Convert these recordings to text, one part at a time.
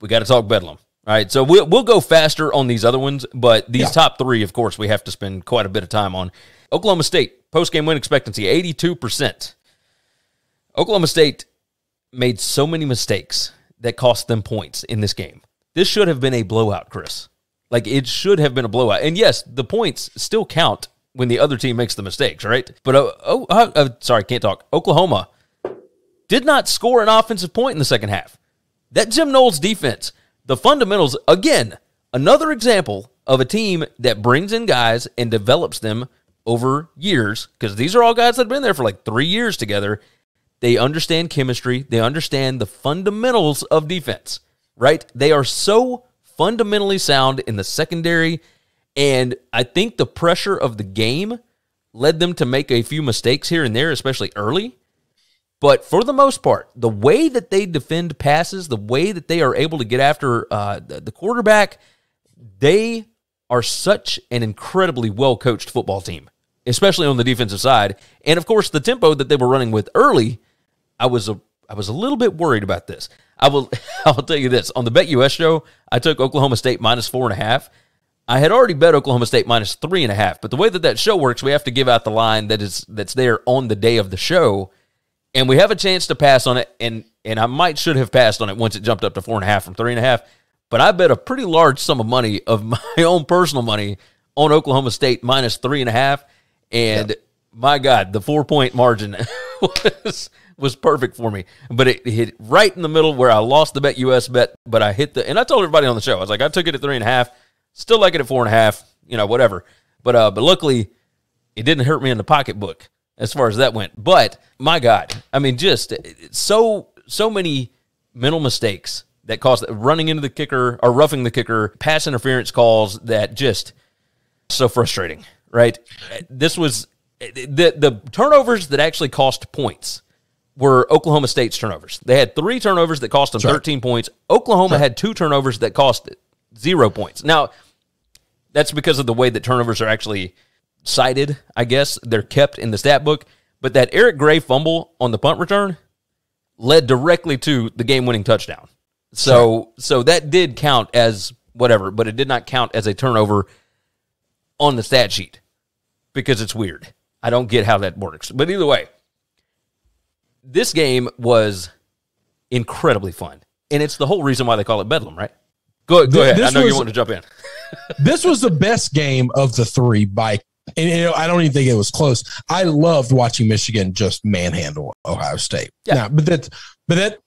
we got to talk Bedlam. All right, so we'll go faster on these other ones, but these top three, of course, we have to spend quite a bit of time on. Oklahoma State, post-game win expectancy, 82%. Oklahoma State made so many mistakes that cost them points in this game. This should have been a blowout, Chris. Like, it should have been a blowout. And, yes, the points still count when the other team makes the mistakes, right? But, sorry, can't talk. Oklahoma did not score an offensive point in the second half. That Jim Knowles defense, the fundamentals, again, another example of a team that brings in guys and develops them over years, because these are all guys that have been there for like 3 years together. They understand chemistry. They understand the fundamentals of defense, right? They are so fundamentally sound in the secondary, and I think the pressure of the game led them to make a few mistakes here and there, especially early. But for the most part, the way that they defend passes, the way that they are able to get after the quarterback, they are such an incredibly well-coached football team, especially on the defensive side. And, of course, the tempo that they were running with early, I was a little bit worried about this. I will tell you this. On the BetUS show, I took Oklahoma State minus 4.5. I had already bet Oklahoma State minus 3.5, but the way that that show works, we have to give out the line that's there on the day of the show. And we have a chance to pass on it, and I should have passed on it once it jumped up to 4.5 from 3.5. But I bet a pretty large sum of money, of my own personal money, on Oklahoma State minus 3.5. And, my God, the 4-point margin was perfect for me. But it hit right in the middle where I lost the BetUS bet, but I hit the – and I told everybody on the show, I was like, I took it at 3.5, still like it at 4.5, you know, whatever. But luckily, it didn't hurt me in the pocketbook as far as that went. But, my God, I mean, just so many mental mistakes that caused running into the kicker or roughing the kicker, pass interference calls that just so frustrating, right? This was the turnovers that actually cost points were Oklahoma State's turnovers. They had 3 turnovers that cost them 13 points. Oklahoma had 2 turnovers that cost 0 points. Now, that's because of the way that turnovers are actually cited, I guess. They're kept in the stat book. But that Eric Gray fumble on the punt return led directly to the game-winning touchdown. So that did count as whatever, but it did not count as a turnover on the stat sheet because it's weird. I don't get how that works. But either way, this game was incredibly fun, and it's the whole reason why they call it Bedlam, right? Go ahead. I know you want to jump in. This was the best game of the 3 by And you know, I don't even think it was close. I loved watching Michigan just manhandle Ohio State. Yeah, now, but that,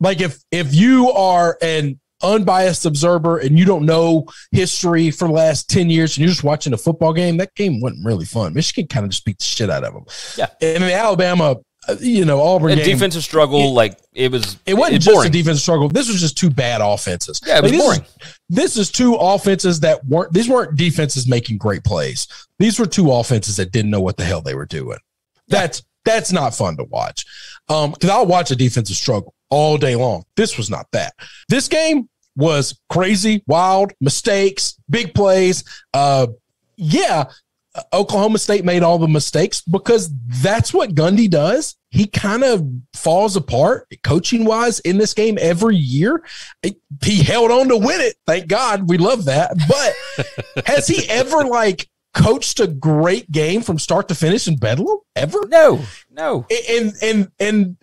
like, if you are an unbiased observer and you don't know history for the last 10 years and you're just watching a football game, that game wasn't really fun. Michigan kind of just beat the shit out of them. Yeah, and I mean, Alabama, you know, Auburn game, defensive struggle, it wasn't just boring. A defensive struggle. This was just 2 bad offenses. Yeah, it was boring. This is 2 offenses that weren't. These weren't defenses making great plays. These were 2 offenses that didn't know what the hell they were doing. That's not fun to watch. Because I'll watch a defensive struggle all day long. This was not that. This game was crazy, wild, mistakes, big plays. Oklahoma State made all the mistakes because that's what Gundy does. He kind of falls apart coaching-wise in this game every year. He held on to win it. Thank God. We love that. But has he ever, coached a great game from start to finish in Bedlam? Ever? No. And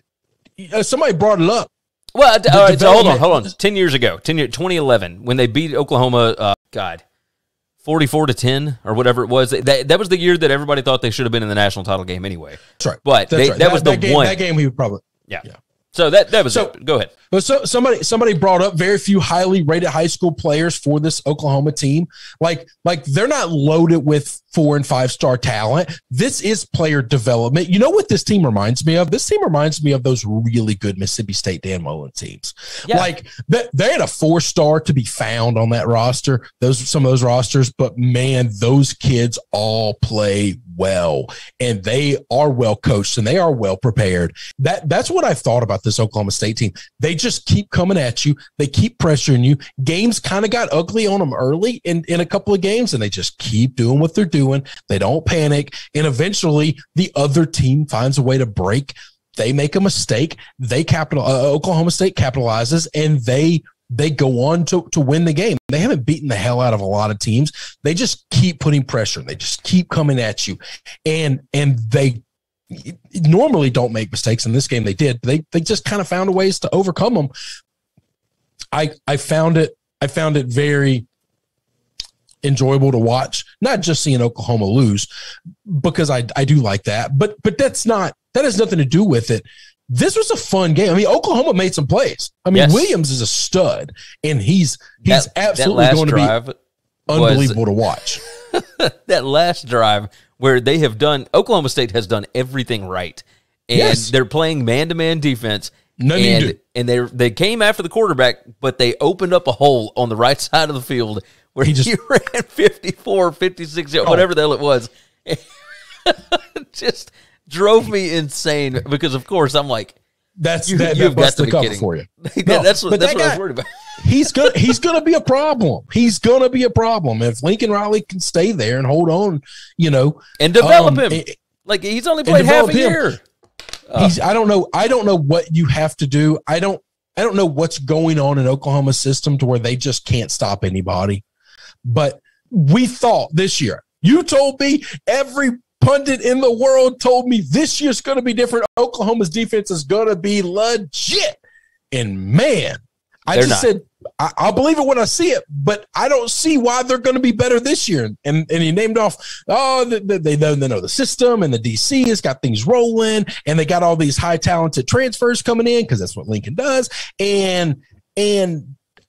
somebody brought it up. Well, all right, so hold on. 10 years ago, 2011, when they beat Oklahoma, 44-10 or whatever it was. That was the year that everybody thought they should have been in the national title game anyway. That's right. But that was the game. That game we would probably yeah. So that was it. Go ahead. But so somebody brought up very few highly rated high school players for this Oklahoma team. Like they're not loaded with 4- and 5-star talent. This is player development. You know what this team reminds me of? This team reminds me of those really good Mississippi State Dan Mullen teams. Yeah. Like they had a 4-star to be found on that roster. Some of those rosters, but man, those kids all play well, and they are well coached and they are well prepared. That's what I thought about this Oklahoma State team. They just keep coming at you. They keep pressuring you. Games kind of got ugly on them early in a couple of games, and they just keep doing what they're doing. They don't panic, and eventually the other team finds a way to break. They make a mistake. Oklahoma State capitalizes, and they they go on to win the game. They haven't beaten the hell out of a lot of teams. They just keep putting pressure. They just keep coming at you. And they normally don't make mistakes. In this game, they did. They just kind of found ways to overcome them. I found it very enjoyable to watch, not just seeing Oklahoma lose, because I do like that, but that has nothing to do with it. This was a fun game. I mean, Oklahoma made some plays. I mean, yes. Williams is a stud, and he's absolutely going to be unbelievable to watch. That last drive where Oklahoma State has done everything right, and they're playing man-to-man defense. And they came after the quarterback, but they opened up a hole on the right side of the field where he ran 54, 56, whatever the hell it was. Just drove me insane because, of course, I'm like, you've got to be kidding for you. That's what I was worried about. He's gonna be a problem. He's gonna be a problem if Lincoln Riley can stay there and hold on, and develop him. Like, he's only played half a year. I don't know what you have to do. I don't know what's going on in Oklahoma's system to where they just can't stop anybody. But we thought this year, you told me, every pundit in the world told me this year's going to be different. Oklahoma's defense is going to be legit. And man, I'll believe it when I see it, but I don't see why they're going to be better this year. And he named off, they know the system, and the DC has got things rolling, and they got all these high talented transfers coming in, because that's what Lincoln does. And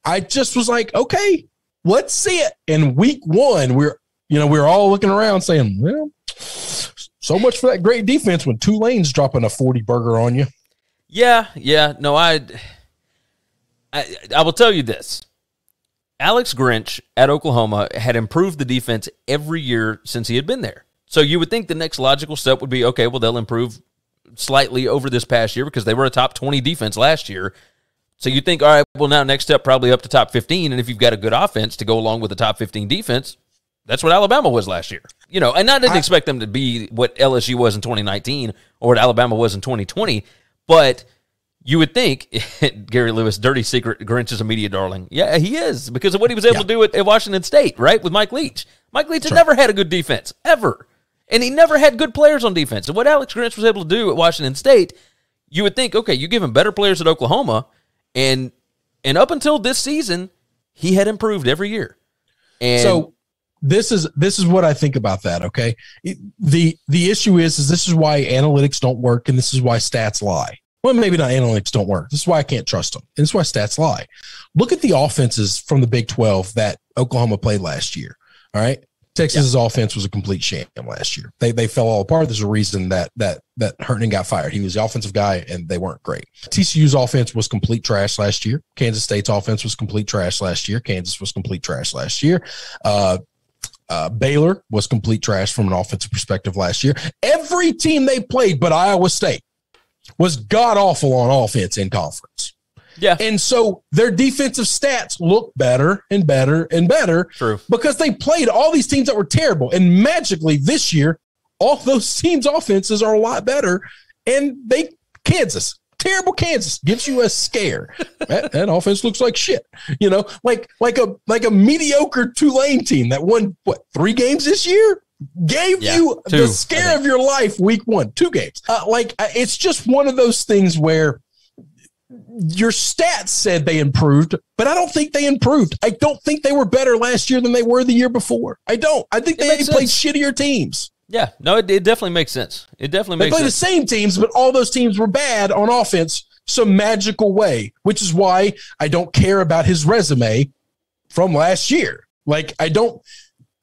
I just was like, okay, let's see it. And week one, we're all looking around saying, well, so much for that great defense when Tulane's dropping a 40 burger on you. Yeah. No, I will tell you this. Alex Grinch at Oklahoma had improved the defense every year since he had been there. So you would think the next logical step would be, okay, well, they'll improve slightly over this past year because they were a top 20 defense last year. So you think, all right, well, now next step probably up to top 15. And if you've got a good offense to go along with a top 15 defense, that's what Alabama was last year. And I didn't expect them to be what LSU was in 2019 or what Alabama was in 2020, but you would think, Gary Lewis, dirty secret, Grinch is a media darling. Yeah, he is, because of what he was able to do at Washington State, right, with Mike Leach. Mike Leach had never had a good defense, ever. And he never had good players on defense. And what Alex Grinch was able to do at Washington State, you would think, okay, you give him better players at Oklahoma, and up until this season, he had improved every year. And so this is what I think about that, okay? The issue is this is why analytics don't work, and this is why stats lie. Well, maybe not, analytics don't work. This is why I can't trust them. And this is why stats lie. Look at the offenses from the Big 12 that Oklahoma played last year. All right. Texas's offense was a complete sham last year. They fell all apart. There's a reason that Herndon got fired. He was the offensive guy, and they weren't great. TCU's offense was complete trash last year. Kansas State's offense was complete trash last year. Kansas was complete trash last year. Baylor was complete trash from an offensive perspective last year. Every team they played but Iowa State was god-awful on offense in conference. Yeah. And so their defensive stats look better and better and better. True. Because they played all these teams that were terrible. And magically this year, all those teams' offenses are a lot better. And terrible Kansas, gives you a scare. That offense looks like shit. Like a mediocre Tulane team that won, what, 3 games this year? Gave you the scare of your life week one, 2 games. It's just one of those things where your stats said they improved, but I don't think they improved. I don't think they were better last year than they were the year before. I think they played shittier teams. Yeah, no, it definitely makes sense. They played the same teams, but all those teams were bad on offense some magical way, which is why I don't care about his resume from last year.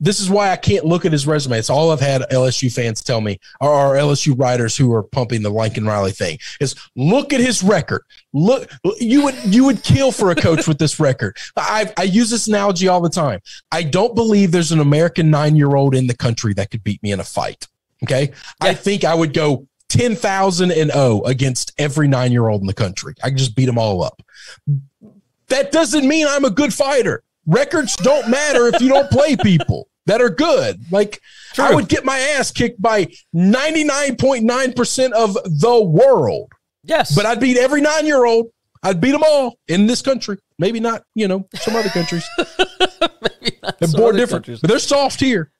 This is why I can't look at his resume. It's all I've had LSU fans tell me, or our LSU writers who are pumping the Lincoln Riley thing, is look at his record. Look, you would kill for a coach with this record. I use this analogy all the time. I don't believe there's an American 9-year-old in the country that could beat me in a fight. Okay. Yeah. I think I would go 10,000-0 against every 9-year-old in the country. I can just beat them all up. That doesn't mean I'm a good fighter. Records don't matter if you don't play people that are good. True. I would get my ass kicked by 99.9% of the world. Yes. But I'd beat every 9-year-old I'd beat them all in this country. Maybe not, you know, some other countries. Maybe not. They're born different, but they're soft here.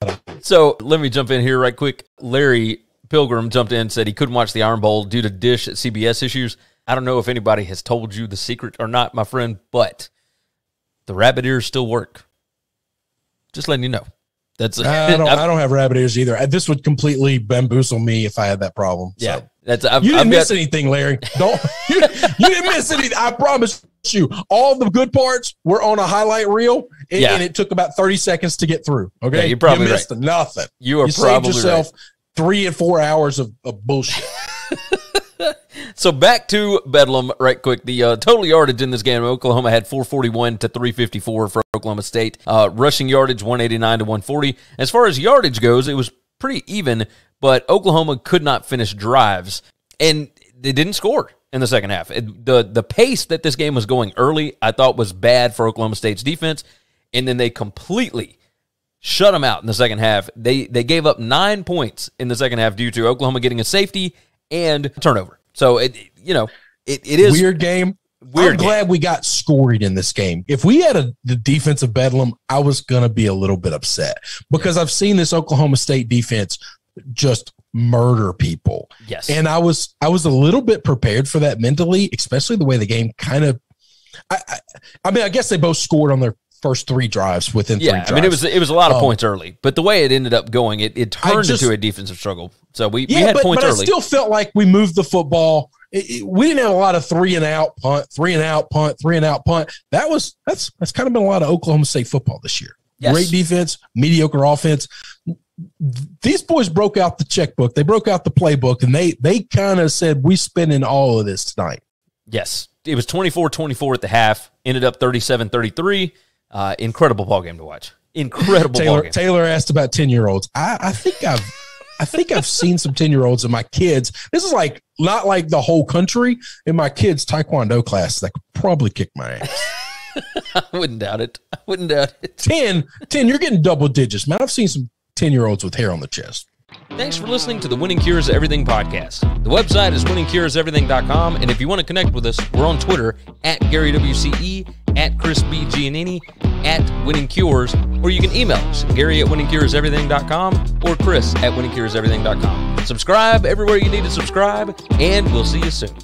So let me jump in here right quick. Larry Pilgrim jumped in and said he couldn't watch the Iron Bowl due to Dish at CBS issues. I don't know if anybody has told you the secret or not, my friend, but the rabbit ears still work. Just letting you know. That's I don't have rabbit ears either. This would completely bamboozle me if I had that problem. Yeah. So. You didn't miss anything, Larry. You didn't miss anything. I promise you. All the good parts were on a highlight reel, and it took about 30 seconds to get through. Okay, yeah, you missed nothing. You probably saved yourself 3 and 4 hours of bullshit. So back to Bedlam right quick. The total yardage in this game, Oklahoma had 441 to 354 for Oklahoma State. Rushing yardage, 189 to 140. As far as yardage goes, it was pretty even, but Oklahoma could not finish drives, and they didn't score in the second half. The pace that this game was going early, I thought, was bad for Oklahoma State's defense, and then they completely shut them out in the second half. They gave up 9 points in the second half due to Oklahoma getting a safety and a turnover. So, it is weird game. I'm glad we got scored in this game. If we had the defensive Bedlam, I was going to be a little bit upset because I've seen this Oklahoma State defense just murder people. Yes. And I was a little bit prepared for that mentally, especially the way the game kind of I guess they both scored on their first three drives within 3 drives. Yeah, I mean, it was a lot of points early, but the way it ended up going, it turned into a defensive struggle. So we had points early. I still felt like we moved the football. We didn't have a lot of three and out punt. That's kind of been a lot of Oklahoma State football this year. Yes. Great defense, mediocre offense. These boys broke out the checkbook. They broke out the playbook, and they kind of said, we're spending all of this tonight. Yes. It was 24-24 at the half, ended up 37-33. Incredible ball game to watch. Incredible ball game. Taylor asked about 10-year-olds. I think I've seen some 10-year-olds in my kids. This is like not like the whole country in my kids' taekwondo class that could probably kick my ass. I wouldn't doubt it. 10, you're getting double digits, man. I've seen some 10-year-olds with hair on the chest. Thanks for listening to the Winning Cures Everything podcast. The website is winningcureseverything.com, and if you want to connect with us, we're on Twitter at Gary WCE, at Chris B. Giannini, at Winning Cures, or you can email us, Gary at winningcureseverything.com or Chris at winningcureseverything.com. Subscribe everywhere you need to subscribe, and we'll see you soon.